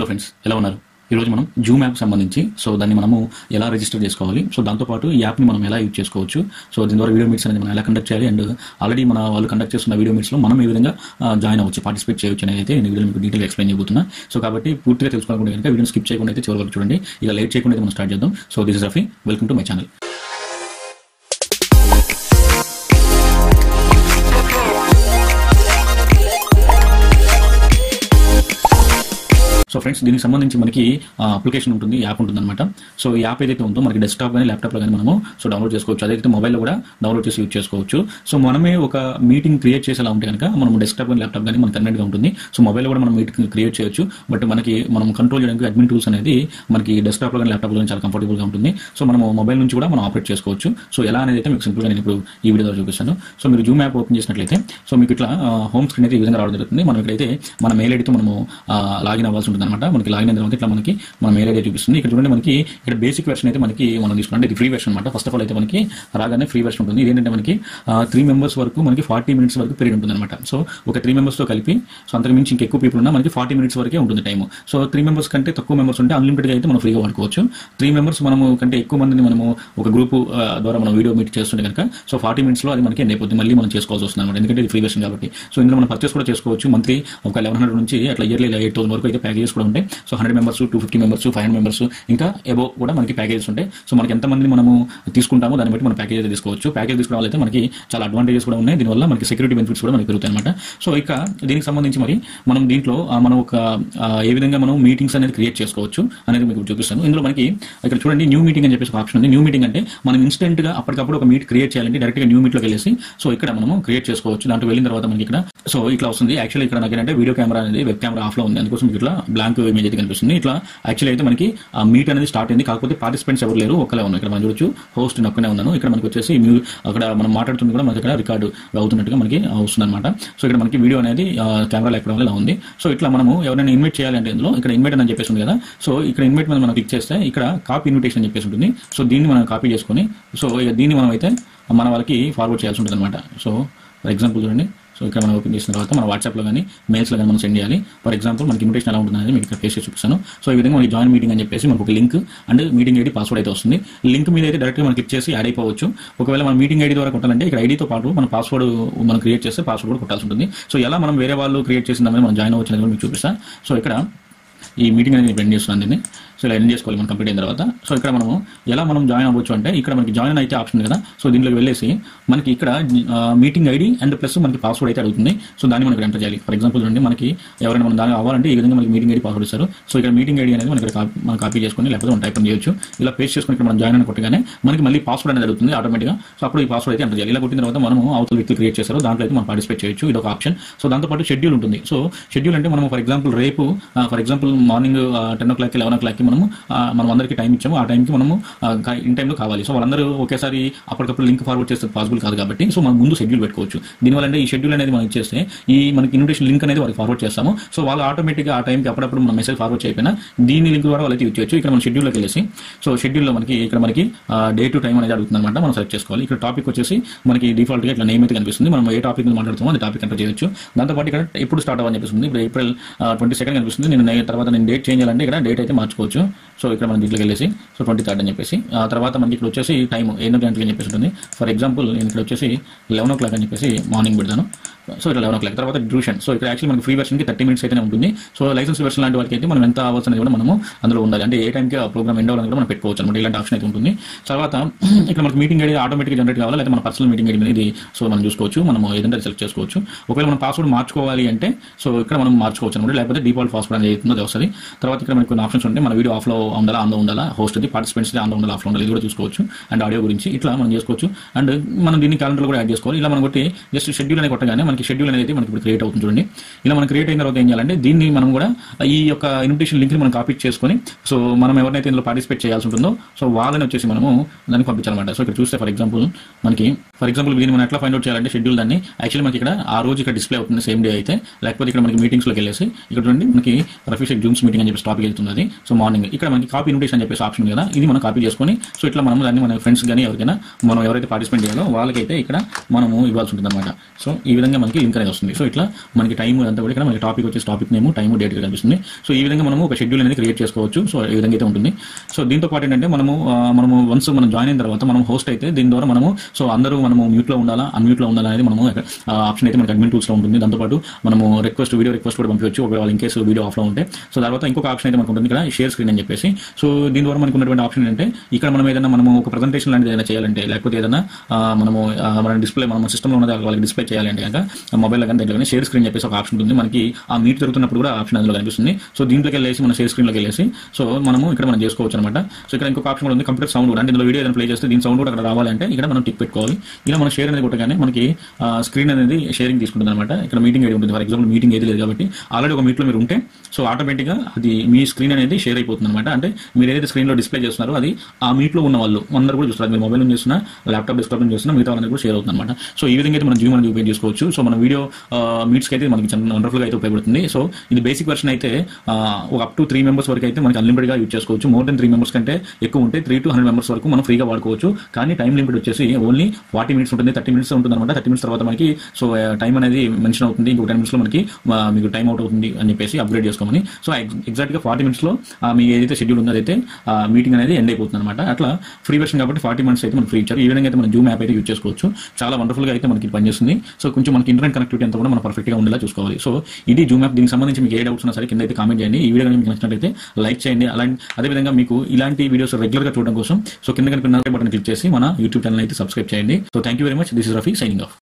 Hello friends, hello everyone. Today we will Zoom app. So then we will register this. So that part we will use this. So this video meets and conduct and already we will conduct video meets. Join participate video explain. So video skip late start. So this is Rafee. Welcome to my channel. So friends, this is the application of the app. So the app is the desktop and laptop. So download the mobile download the. So we have a meeting create the desktop and laptop. So mobile meeting create but we control admin tools and desktop and laptop comfortable. So we mobile operate. So video. So we Zoom app open. So we home screen mail. మనకి login అయిన తర్వాత ఇట్లా మనకి మన mail ID చూపిస్తుంది. ఇక్కడ చూడండి మనకి ఇక్కడ బేసిక్ వెర్షన్ అయితే మనకి మనం తీసుకున్నాం. ఇది ఫ్రీ వెర్షన్ అన్నమాట. ఫస్ట్ ఆఫ్ ఆల్ అయితే మనకి రాగానే ఫ్రీ వెర్షన్ ఉంటుంది. ఇది ఏంటంటే మనకి 3 మెంబర్స్ వరకు మనకి 40 మినిట్స్ వరకు పీరియడ్ ఉంటుందన్నమాట. సో ఒక 3 మెంబర్స్ తో కలిపి సో అంతకు మించి ఇంకెక్కువ పీపుల్ ఉన్నా మనకి 40 మినిట్స్ వరకే ఉంటుంది టైం. సో 3 మెంబర్స్ కంటే తక్కువ మెంబర్స్ ఉంటే అన్లిమిటెడ్ గా అయితే మనం ఫ్రీగా వాడుకోవచ్చు. 3 మెంబర్స్ మనము కంటే ఎక్కువ మందిని మనము ఒక గ్రూప్ ద్వారా మనం వీడియో మీట్ చేస్తుంటే కనుక సో 40 మినిట్స్ లో అది మనకి ఎండ్ అయిపోతుంది. మళ్ళీ మనం చేసుకోవాల్సి వస్తుంది అన్నమాట. ఎందుకంటే ఇది ఫ్రీ వెర్షన్ కాబట్టి. సో ఇందులో మనం పర్చేస్ కూడా చేసుకోవచ్చు. మంత్లీ ఒక 1100 నుంచి అట్లా ఇయర్లీ 8000 వరకు అయితే ప్యాకేజ్ కూడా ఉంటాయి. సో 100 మెంబర్స్ 250 మెంబర్స్ 500 మెంబర్స్ ఇంకా అబో కూడా మనకి ప్యాకేజెస్ ఉంటాయి. సో మనకి ఎంతమంది మనము తీసుకుంటామో దాన్ని బట్టి మనం ప్యాకేజ్ అయితే తీసుకోవచ్చు. ప్యాకేజ్ తీసుకోవాలంటే మనకి చాలా అడ్వాంటేజెస్ కూడా ఉన్నాయి. దీనివల్ల మనకి సెక్యూరిటీ బెనిఫిట్స్ కూడా మనకి పెరుగుతాయి అనమాట. సో ఇక దీనికి సంబంధించి మరి మనం దీంట్లో మనం ఒక ఏ విధంగా మనం మీటింగ్స్ అనేది క్రియేట్ చేసుకోవచ్చు అనేది మీకు చూపిస్తాను. ఇందులో మనకి ఇక్కడ చూడండి న్యూ మీటింగ్ అని చెప్పేసి ఒక ఆప్షన్ ఉంది. న్యూ మీటింగ్ అంటే మనం ఇన్స్టెంట్ గా అప్పటికప్పుడు ఒక మీట్ క్రియేట్ చేయాలంటే డైరెక్ట్గా న్యూ మీట్లోకి వెళ్ళేసి సో ఇక్కడ మనము క్రియేట్ చేసుకోవచ్చు. దాంట్లో వెళ్ళిన తర్వాత మనకి ఇక్కడ సో ఇట్లా వస్తుంది. యాక్చువల్లీ ఇక్కడ నాకేంటే వీడియో కెమెరా అనేది వెబ్ కెమెరా ఆఫ్లో ఉంది. అందుకోసం ఇట్లా బ్లాంక్ ఇమేజ్ అయితే కనిపిస్తుంది. ఇట్లా యాక్చువల్ అయితే మనకి మీట్ అనేది స్టార్ట్ అయింది. కాకపోతే పార్టిసిపెంట్స్ ఎవరు లేరు, ఒక్కలే ఉన్నారు. ఇక్కడ మనం చూడొచ్చు హోస్ట్ నొక్కనే ఉన్నాను. ఇక్కడ మనకి వచ్చేసి అక్కడ మనం మాట్లాడుతుంది కూడా మనకి ఇక్కడ రికార్డు అవుతున్నట్టుగా మనకి వస్తుంది అనమాట. సో ఇక్కడ మనకి వీడియో అనేది కెమెరాలో ఎక్కడం వల్ల ఉంది. సో ఇట్లా మనము ఎవరైనా ఇన్వైట్ చేయాలంటే ఇందులో ఇక్కడ ఇన్వైట్ అని చెప్పేసి ఉంది కదా. సో ఇక్కడ ఇన్వైట్ మీద మనం క్లిక్ చేస్తే ఇక్కడ కాపీ ఇన్విటేషన్ అని చెప్పేసి ఉంటుంది. సో దీన్ని మనం కాపీ చేసుకుని సో ఇక దీన్ని మనం అయితే మన వాళ్ళకి ఫార్వర్డ్ చేయాల్సి ఉంటుంది అనమాట. సో ఫర్ ఎగ్జాంపుల్ చూడండి. సో ఇక్కడ మనం ఓపెన్ చేసిన తర్వాత మన వాట్సాప్లో కానీ మెయిల్స్లో కానీ మనం సెండ్ చేయాలి. ఫర్ ఎగ్జాంపుల్ మనకి ఇన్విటేషన్ ఎలా ఉంటుందని మీకు ఇక్కడ పేస్ట్ చేసి చూపిస్తాను. సో ఈ విధంగా మనకి జాయిన్ మీటింగ్ అని చెప్పేసి మనకు ఒక link and meeting ID password అయితే వస్తుంది. లింక్ మీద అయితే డైరెక్ట్గా మనం క్లిక్ చేసి యాడ్ అయిపోవచ్చు. ఒకవేళ మన మీటింగ్ ఐడి ద్వారా కొట్టాలంటే ఇక్కడ ఐడితో పాటు మన పాస్వర్డ్ మనం క్రియేట్ చేస్తే పాస్వర్డ్ కూడా కొట్టాల్సి ఉంటుంది. సో ఎలా మనం వేరే వాళ్ళు క్రియేట్ చేసిందని మనం జాయిన్ అవ్వచ్చు అనేది మీకు చూపిస్తాను. సో ఇక్కడ ఈ మీటింగ్ అనేది నేను ఎండ్ చేస్తున్నాను దీన్ని. సో ఇలా ఎండ్ చేసుకోవాలి మనం కంప్లీట్ అయిన తర్వాత. సో ఇక్కడ మనము ఎలా మనం జాయిన్ అవ్వచ్చు అంటే ఇక్కడ మనకి జాయిన్ అయితే ఆప్షన్ కదా. సో దీంట్లోకి వెళ్ళేసి మనకి ఇక్కడ మీటింగ్ ఐడి అండ్ ప్లస్ మనకి పాస్వర్డ్ అయితే అడుగుతుంది. సో దాన్ని మనకి ఎంటర్ చేయాలి. ఫర్ ఎగ్జాంపుల్ చూడండి మనకి ఎవరైనా మనం దానికి అవ్వాలంటే ఈ విధంగా మనకి మీటింగ్ ఐడి పాస్వర్డ్ ఇస్తారు. సో ఇక్కడ మీటింగ్ ఐడి అనేది మనకి మనం కాపీ చేసుకుని లేకపోతే మనం టైప్ చేయొచ్చు. ఇలా పేస్ట్ చేసుకుని ఇక్కడ మనం జాయిన్ అని కొట్టగానే మనకి మళ్ళీ పాస్వర్డ్ అనేది అడుగుతుంది ఆటోమేటిక్గా. సో అప్పుడు ఈ పాస్వర్డ్ అయితే ఎంటర్ చేయాలి. ఇలా కొట్టిన తర్వాత మనము అవతల వ్యక్తులు క్రియేట్ చేస్తారు దాంట్లో అయితే మనం పార్టిసిపేట్ చేయొచ్చు. ఇది ఒక ఆప్షన్. సో దాంతోపాటు షెడ్యూల్ ఉంటుంది. సో షెడ్యూల్ అంటే మనం ఫర్ ఎగ్జాంపుల్ రేపు for example morning 10 o'clock 11 o'clock మనం అందరికీ టైం ఇచ్చాము. ఆ టైంకి మనము ఇన్ టైంలో కావాలి. సో వాళ్ళందరూ ఒకేసారి అప్పటికప్పుడు లింక్ ఫార్వర్డ్ చేస్తే పాసిబుల్ కాదు కాబట్టి సో మనం ముందు షెడ్యూల్ పెట్టుకోవచ్చు. దీనివల్ల ఈ షెడ్యూల్ అనేది మనం ఇచ్చేస్తే ఈ మనకి ఇన్విటేషన్ లింక్ అనేది వాళ్ళకి ఫార్వర్డ్ చేస్తాము. సో వాళ్ళు ఆటోమేటిక్గా ఆ టైంకి అప్పుడప్పుడు మన మెసేజ్ ఫార్వర్డ్ చేయకపోయినా దీని లింక్ ద్వారా వాళ్ళకి ఇచ్చేయచ్చు. ఇక్కడ మనం షెడ్యూల్లోకి వెళ్ళేసి సో షెడ్యూల్లో మనకి ఇక్కడ మనకి డే టు టైం అనేది అడుగుతుంది అనమాట. మనం సెలెక్ట్ చేసుకోవాలి. ఇక్కడ టాపిక్ వచ్చేసి మనకి డిఫాల్ట్గా ఇట్లా నేమ్ అయితే కనిపిస్తుంది. మనం ఏ టాపిక్ మాట్లాడుతామో అది టాపిక్ ఎంటర్ చేయొచ్చు. దాంతోపాటు ఇక్కడ ఎప్పుడు స్టార్ట్ అవ్వని చెప్పేసి ఇప్పుడు April 22 కనిపిస్తుంది. నేను తర్వాత నేను డేట్ చేంజ్ చేయాలంటే ఇక్కడ డేట్ అయితే మార్చుకోవచ్చు. సో ఇక్కడ మనం దీంట్లోకి వెళ్ళేసి సో 23rd అని చెప్పేసి ఆ తర్వాత మనకి ఇక్కడ వచ్చేసి టైం 8 గంటలకి అని చెప్పేసి ఉంటుంది. ఫర్ ఎగ్జాంపుల్ నేను ఇక్కడ వచ్చేసి 11 o'clock అని చెప్పేసి మార్నింగ్ పెడతాను. సో ఇక్కడ 11 o'clock తర్వాత డ్యూరేషన్. సో ఇక్కడ యాక్చువల్లీ మనకి ఫ్రీ వెర్షన్కి 30 minutes అయితే ఉంటుంది. సో లైసెన్స్ వెర్షన్ లాంటి వాళ్ళకి అయితే మనం ఎంత అవర్స్ అనేది కూడా మనము అందులో ఉండాలి. అంటే ఏ టైంకి ప్రోగ్రామ్ ఎండ్ అవ్వాలని కూడా మనం పెట్టుకోవచ్చు అనమాట. ఇలాంటి ఆప్షన్ అయితే ఉంటుంది. తర్వాత ఇక్కడ మనకి మీటింగ్ ఐడి ఆటోమేటిక్గా జనరేట్ కావాలి. అయితే మన పర్సనల్ మీటింగ్ ఐడి అనేది సో మనం చూసుకోవచ్చు. మనం ఏదైనా సెలెక్ట్ చేసుకోవచ్చు. ఒకవేళ మనం పాస్వర్డ్ మార్చుకోవాలి అంటే సో ఇక్కడ మనం మార్చుకోవచ్చు అనమాట. లేకపోతే డిఫాల్ట్ పాస్వర్డ్ అనేది అవుతుందో వస్తుంది. తర్వాత ఇక్కడ మనకి కొన్ని ఆప్షన్స్ ఉంటాయి. మన వీడియో ఆఫ్లో ఉండాలా ఆన్లో ఉండాలా, హోస్ట్ అది పార్టిసిపెంట్స్ ఆన్లో ఉండాలా ఆఫ్లో ఉండాలి, ఇది కూడా చూసుకోవచ్చు. అండ్ ఆడియో గురించి ఇట్లా మనం చేసుకోవచ్చు. అండ్ మనం దీన్ని క్యాలెండర్ కూడా యాడ్ చేసుకోవాలి. ఇలా మనం కొట్టి జస్ట్ షెడ్యూల్ అనేది కొట్టగానే మనకి షెడ్యూల్ అనేది మనకి ఇప్పుడు క్రియేట్ అవుతుంది చూడండి. ఇలా మనం క్రియేట్ అయిన తర్వాత ఏం చేయాలంటే దీన్ని మనం కూడా ఈ యొక్క ఇన్విటేషన్ లింక్ని మనం కాపీ చేసుకొని సో మనం ఎవరైతే ఇందులో పార్టిసిపేట్ చేయాల్సి ఉంటుందో సో వాళ్ళని వచ్చేసి మనము దాన్ని పంపించాలన్నమాట. సో ఇక్కడ చూస్తే ఫర్ ఎగ్జాంపుల్ దీన్ని మనం ఎట్లా ఫైండ్ అవుట్ చేయాలంటే షెడ్యూల్ దాన్ని యాక్చువల్లీ మనకి ఇక్కడ ఆ రోజు ఇక్కడ డిస్ప్లే అవుతుంది సేమ్ డే అయితే. లేకపోతే ఇక్కడ మనకి మీటింగ్స్లోకి వెళ్ళేసి ఇక్కడ చూడండి మనకి రఫీ షేక్ జూమ్స్ మీటింగ్ అని చెప్పి టాపిక్ అవుతుంది. సో మార్నింగ్ ఇక్కడ మనకి కాపీ ఇన్విటేషన్ అని చెప్పేసి ఆప్షన్ కదా, ఇది మనం కాపీ చేసుకొని సో ఇట్లా మనం దాన్ని మన ఫ్రెండ్స్ కానీ ఎవరికైనా మనం ఎవరైతే పార్టిసిపేట్ చేయాలో వాళ్ళకైతే ఇక్కడ మనము ఇవ్వాల్సి ఉంటుంది అనమాట. సో ఈ విధంగా మనకి ఎంకరేజ్ వస్తుంది సో ఇట్లా మనకి టైం అంతా కూడా ఇక్కడ మనకి టాపిక్ వచ్చేసి టాపిక్ నేమ్ టైం డేట్ కనిపిస్తుంది సో ఈ విధంగా మనము ఒక షెడ్యూల్ అనేది క్రియేట్ చేసుకోవచ్చు సో ఈ విధంగా అయితే ఉంటుంది సో దీంతో పాటు ఏంటంటే మనము వన్స్ మనం జాయిన్ అయిన తర్వాత మనం హోస్ట్ అయితే దీని ద్వారా మనము సో అందరూ మనము మ్యూట్ లో ఉండాలా అన్మ్యూట్ లో ఉండాలా అనేది మనము ఆప్షన్ అయితే మనకి అడ్మిన్ టూల్స్ లో ఉంటుంది దాంతో పాటు మనము రిక్వెస్ట్ వీడియో రిక్వెస్ట్ కూడా పంపించవచ్చు ఒకవేళ ఇన్ కేసు వీడియో ఆఫ్ లో ఉంటే సో తర్వాత ఇంకొక ఆప్షన్ అయితే మనకు ఉంటుంది ఇక్కడ షేర్ స్క్రీన్ అని చెప్పేసి సో దీని ద్వారా మనకు ఉన్నటువంటి ఆప్షన్ ఏంటంటే ఇక్కడ మనం ఏదైనా మనము ఒక ప్రెజెంటేషన్ లాంటిది ఏదైనా చేయాలంటే లేకపోతే ఏదైనా మనము మన డిస్ప్లే మన సిస్టంలో ఉన్నది వాళ్ళకి డిస్ప్లే చేయాలంటే కనుక మొబైల్ కానీ దాంట్లో షేర్ స్క్రీన్ చెప్పేసి ఒక ఆప్షన్ ఉంటుంది మనకి ఆ మీట్ జరుగుతున్నప్పుడు కూడా ఆప్షన్ అందులో కనిపిస్తుంది సో దీంట్లోకి వెళ్ళేసి మన షేర్ స్క్రీన్లోకి వెళ్ళేసి సో మనము ఇక్కడ మనం చేసుకోవచ్చు అనమాట సో ఇక్కడ ఇంకొక ఆప్షన్ కూడా ఉంది కంప్యూటర్ సౌండ్ కూడా అంటే ఇందులో వీడియో ఏదైనా ప్లే చేస్తే దీని సౌండ్ కూడా అక్కడ రావాలంటే ఇక్కడ మనం టిక్ పెట్టుకోవాలి ఇలా మనం షేర్ అనేది కొట్టగానే మనకి స్క్రీన్ అనేది షేరింగ్ తీసుకుంటుంది అనమాట ఇక్కడ మీటింగ్ ఏది ఉంటుంది ఫర్ ఎగ్జాంపుల్ మీటింగ్ ఏది లేదు కాబట్టి ఆల్రెడీ ఒక మీట్లో మీరు ఉంటే సో ఆటోమేటిక్గా అది మీ స్క్రీన్ అనేది షేర్ అయిపోతుంది అనమాట అంటే మీరు ఏదైతే స్క్రీన్లో డిస్ప్లే చేస్తున్నారో అది ఆ మీట్లో ఉన్న వాళ్ళు అందరూ కూడా చూస్తారు మీరు మొబైల్ నుంచి చూసినా ల్యాప్టాప్ డెస్క్టాప్ నుంచి చూసినా మిగతా వాళ్ళందరూ కూడా షేర్ అవుతుంది అనమాట సో ఈ విధంగా అయితే మనం జూమ్ అనేది ఉపయోగించుకోవచ్చు సో మన వీడియో మీట్స్కి అయితే మనకి చాలా వండర్ఫుల్గా అయితే ఉపయోగపడుతుంది సో ఇది బేసిక్ వర్షన్ అయితే ఒక అప్ టు 3 మెంబర్స్ వరకు అయితే మనకి అన్లిమిటెడ్గా యూజ్ చేసుకోవచ్చు మోర్ దెన్ 3 మెంబర్స్ కంటే ఎక్కువ ఉంటే 3 to 100 మెంబర్స్ వరకు మనం ఫ్రీగా వాడుకోవచ్చు కానీ టైం లిమిట్ వచ్చేసి ఓన్లీ 40 మినిట్స్ ఉంటుంది 30 మినిట్స్ ఉంటుంది అనమాట 30 మినిట్స్ తర్వాత మనకి సో టైం అనేది మెన్షన్ అవుతుంది ఇంకో 10 మినిట్స్లో మనకి మీకు టైం అవుట్ అవుతుంది అని చెప్పేసి అప్గ్రేడ్ చేసుకోమని సో ఎగ్జాక్ట్గా 40 మినిట్స్లో మీ ఏదైతే షెడ్యూల్ ఉందో అదైతే మీటింగ్ అనేది ఎండ్ అయిపోతుంది అనమాట అట్లా ఫ్రీ వర్షన్ కాబట్టి 40 మినిట్స్ అయితే మనకి ఫ్రీ ఇచ్చారు ఈ విధంగా అయితే మనం జూమ్ యాప్ అయితే యూజ్ చేసుకోవచ్చు చాలా వండర్ఫుల్గా అయితే మనకి పనిచేస్తుంది సో కొంచెం మనకి ఇంటర్నెట్ కనెక్టివిటీ అంతా కూడా మనం పర్ఫెక్ట్గా ఉండేలా చూసుకోవాలి సో ఇది జూమ్ యాప్ దీనికి సంబంధించి మీకు ఏ డౌట్స్ ఉన్నా సరే కింద అయితే కామెంట్ చేయండి ఈ వీడియో మీకు నచ్చినట్లయితే లైక్ చేయండి అలాంటి అదేవిధంగా మీకు ఇలాంటి వీడియోస్ రెగ్యులర్గా చూడడం కోసం సో కింద కనుక బటన్ క్లిక్ చేసి మన యూట్యూబ్ ఛానల్ అయితే సబ్స్క్రైబ్ చేయండి so thank you very much this is Rafi signing of